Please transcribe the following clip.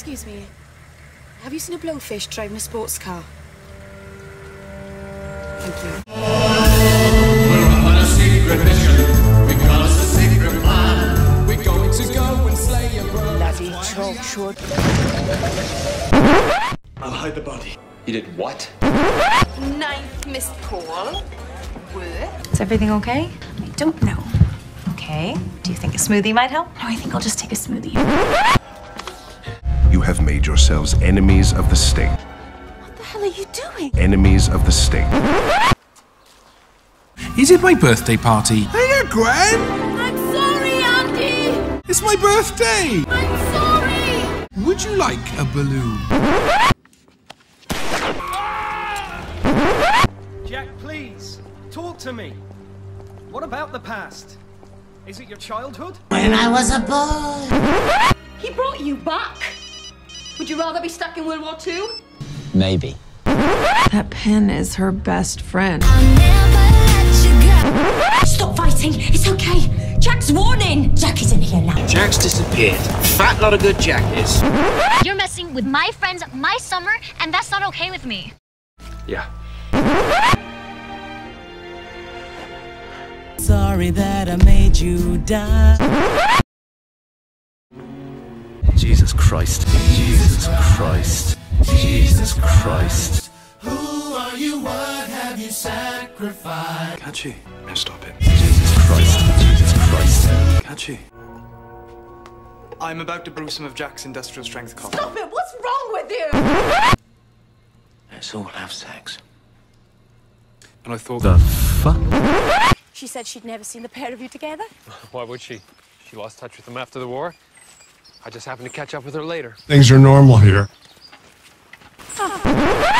Excuse me. Have you seen a blowfish driving a sports car? Thank you. We're on a secret mission. We got us a secret plan. We're going to go and slay your brother. Bloody talk short. I'll hide the body. You did what? Ninth missed call. Is everything okay? I don't know. Okay. Do you think a smoothie might help? No, I think I'll just take a smoothie. You have made yourselves enemies of the state. What the hell are you doing? Enemies of the state. Is it my birthday party? Hey, Gwen! I'm sorry, Andy! It's my birthday! I'm sorry! Would you like a balloon? Jack, please! Talk to me. What about the past? Is it your childhood? When I was a boy. He brought you back. Would you rather be stuck in World War II? Maybe. That pen is her best friend. I'll never let you go. Stop fighting. It's okay. Jack's warning. Jack is in here now. Jack's disappeared. Fat lot of good Jack is. You're messing with my friends, my summer, and that's not okay with me. Yeah. Sorry that I made you die. Jesus Christ. Jesus Christ. Jesus Christ. Who are you? What have you sacrificed? Catchy. Now stop it. Jesus Christ. Jesus Christ. Catchy. I'm about to brew some of Jack's industrial strength coffee. Stop it! What's wrong with you? Let's all have sex. And I thought... The fuck? She said she'd never seen the pair of you together. Why would she? She lost touch with them after the war. I just happened to catch up with her later. Things are normal here. Oh.